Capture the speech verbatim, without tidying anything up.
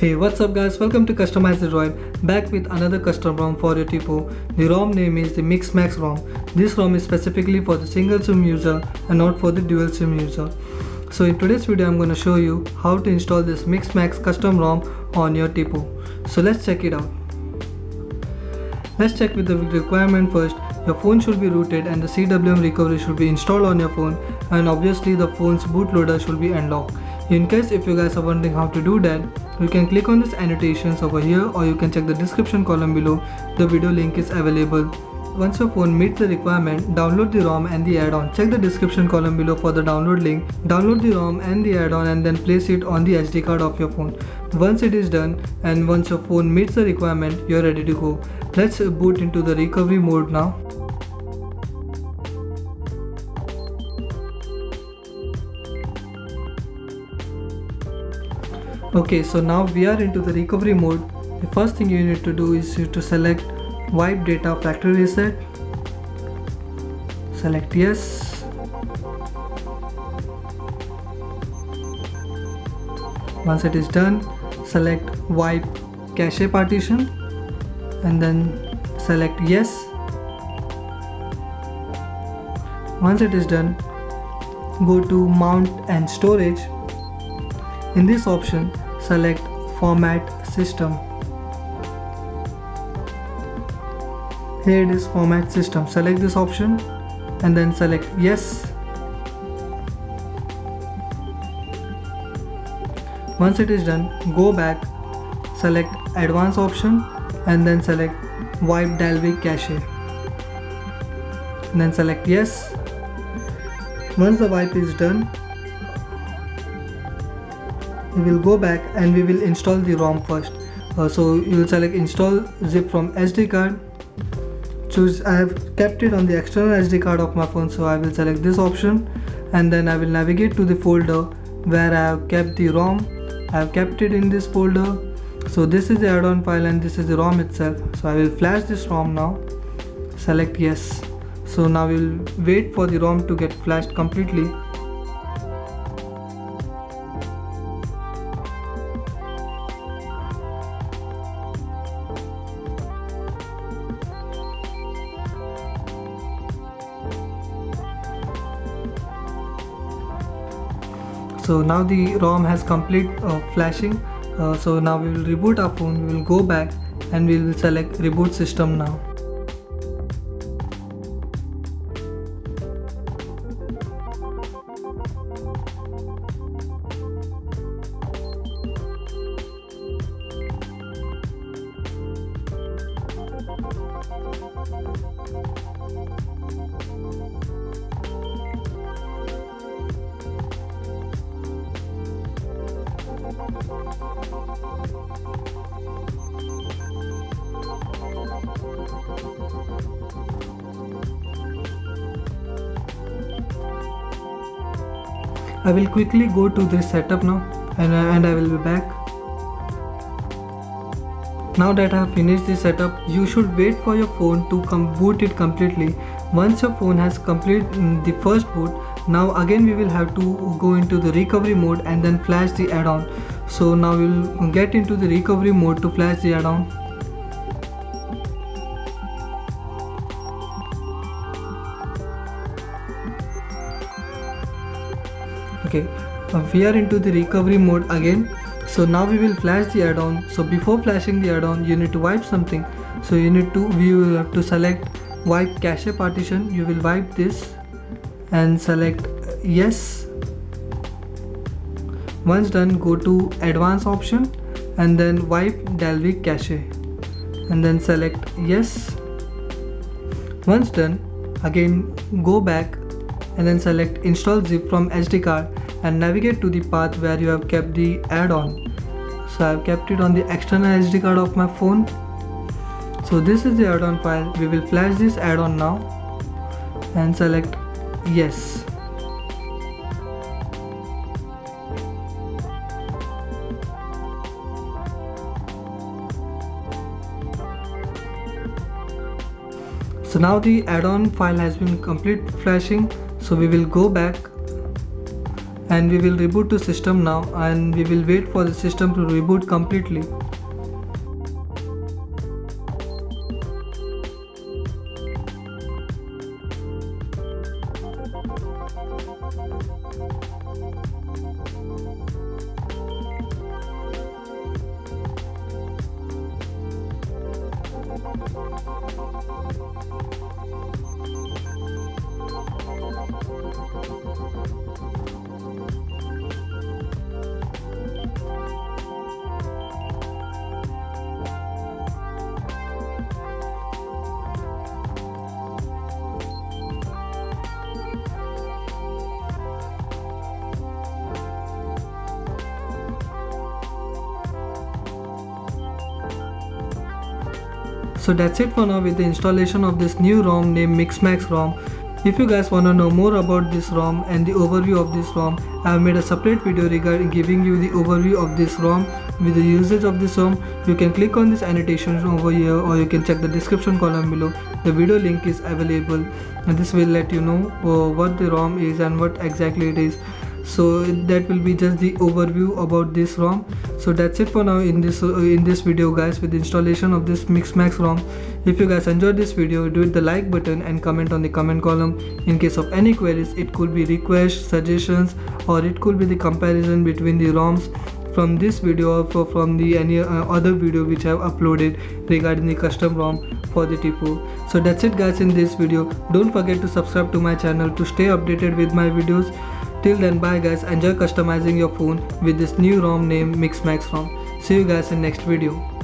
Hey, what's up guys, welcome to Customize the ROM, back with another custom ROM for your Tipo. The ROM name is the MixMax ROM. This ROM is specifically for the single SIM user and not for the dual SIM user. So in today's video I'm going to show you how to install this MixMax custom ROM on your Tipo. So let's check it out. Let's check with the requirement first. Your phone should be rooted and the C W M recovery should be installed on your phone, and obviously the phone's bootloader should be unlocked. In case if you guys are wondering how to do that, you can click on this annotations over here, or you can check the description column below. The video link is available. Once your phone meets the requirement, download the ROM and the add-on. Check the description column below for the download link. Download the ROM and the add-on and then place it on the S D card of your phone. Once it is done and once your phone meets the requirement, you're ready to go. Let's boot into the recovery mode now. Okay, so now we are into the recovery mode. The first thing you need to do is to select wipe data factory reset. Select yes. Once it is done, select wipe cache partition and then select yes. Once it is done, go to mount and storage. In this option, select format system. Here it is, format system. Select this option and then select yes. Once it is done, go back, select advanced option and then select wipe dalvik cache and then select yes. Once the wipe is done, we will go back and we will install the ROM first. Uh, so you will select install zip from S D card. Choose, I have kept it on the external S D card of my phone, so I will select this option and then I will navigate to the folder where I have kept the ROM. I have kept it in this folder. So this is the add-on file and this is the ROM itself. So I will flash this ROM now. Select yes. So now we will wait for the ROM to get flashed completely. So now the ROM has complete uh, flashing. Uh, so now we will reboot our phone. We will go back and we will select reboot system now. I will quickly go to this setup now and, and I will be back. Now that I have finished the setup, you should wait for your phone to come boot it completely. Once your phone has completed the first boot, now again we will have to go into the recovery mode and then flash the add-on. So now we will get into the recovery mode to flash the add-on. Okay, we are into the recovery mode again. So now we will flash the add-on. So before flashing the add-on, you need to wipe something. So you need to, you will have to select wipe cache partition. You will wipe this and select yes. Once done, go to advanced option and then wipe dalvik cache and then select yes. Once done, again go back and then select install zip from S D card and navigate to the path where you have kept the add-on. So I have kept it on the external S D card of my phone. So this is the add-on file. We will flash this add-on now and select yes. So now the add-on file has been complete flashing. So we will go back and we will reboot to system now, and we will wait for the system to reboot completely. So that's it for now with the installation of this new ROM named MixMax ROM. If you guys wanna know more about this ROM and the overview of this ROM, I have made a separate video regarding giving you the overview of this ROM with the usage of this ROM. You can click on this annotation over here, or you can check the description column below. The video link is available, and this will let you know uh, what the ROM is and what exactly it is. So that will be just the overview about this ROM. So that's it for now in this uh, in this video guys, with the installation of this MixMax ROM. If you guys enjoyed this video, do hit the like button and comment on the comment column. In case of any queries, it could be requests, suggestions, or it could be the comparison between the ROMs from this video or from the any other video which I have uploaded regarding the custom ROM for the Tipo. So that's it guys in this video. Don't forget to subscribe to my channel to stay updated with my videos. Till then, bye guys, enjoy customizing your phone with this new ROM named MixMax ROM. See you guys in next video.